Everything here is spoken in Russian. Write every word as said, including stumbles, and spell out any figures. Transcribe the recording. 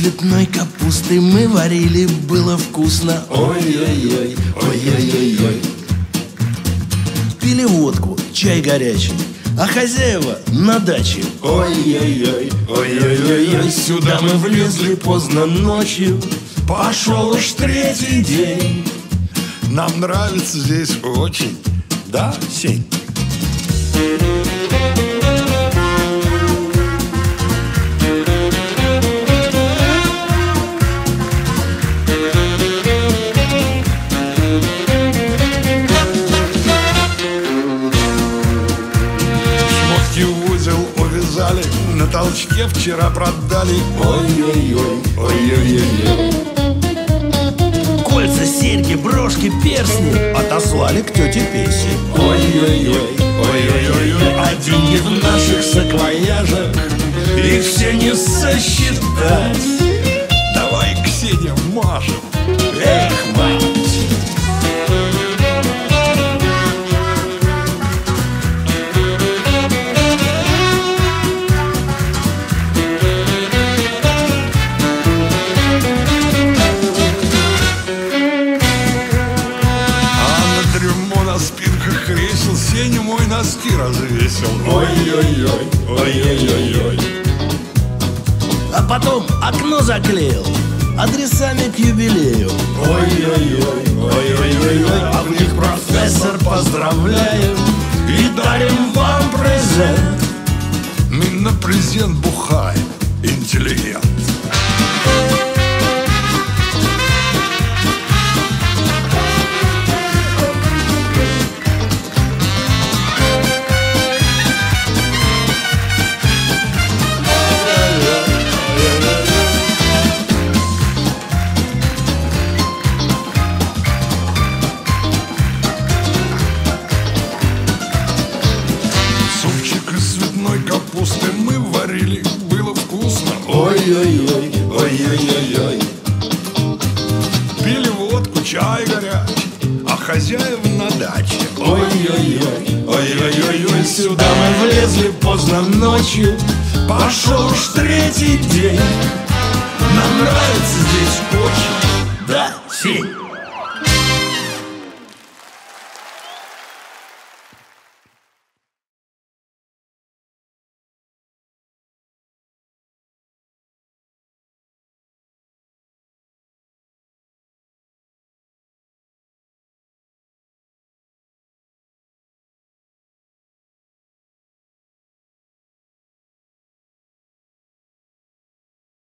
цветной капусты мы варили, было вкусно. Ой-ой-ой, ой-ой-ой-ой. Пили водку, чай горячий, а хозяева на даче. Ой-ой-ой, ой-ой-ой. Сюда мы влезли поздно ночью, пошел уж третий день. Нам нравится здесь очень, да, Сень? На толчке вчера продали. Ой-ой-ой, ой-ой-ой. Кольца, серьги, брошки, перстни отослали к тете Песе. Ой-ой-ой, ой-ой-ой. А деньги в наших саквояжах, их все не сосчитать. Давай, Ксения, машем. Эх, мать. Сеня мой носки развесил. Ой-ой-ой, ой-ой-ой. А потом окно заклеил адресами к юбилею. Ой-ой-ой, ой-ой-ой. А в них профессор поздравляем и дарим вам презент. Мы на презент бухаем, интеллигент. Мы варили, было вкусно. Ой-ой-ой, ой-ой-ой-ой. Пили водку, чай горячий, а хозяев на даче. Ой-ой-ой, ой-ой-ой. Сюда мы влезли поздно ночью, пошел уж третий день. Нам нравится здесь очень, да, Сень?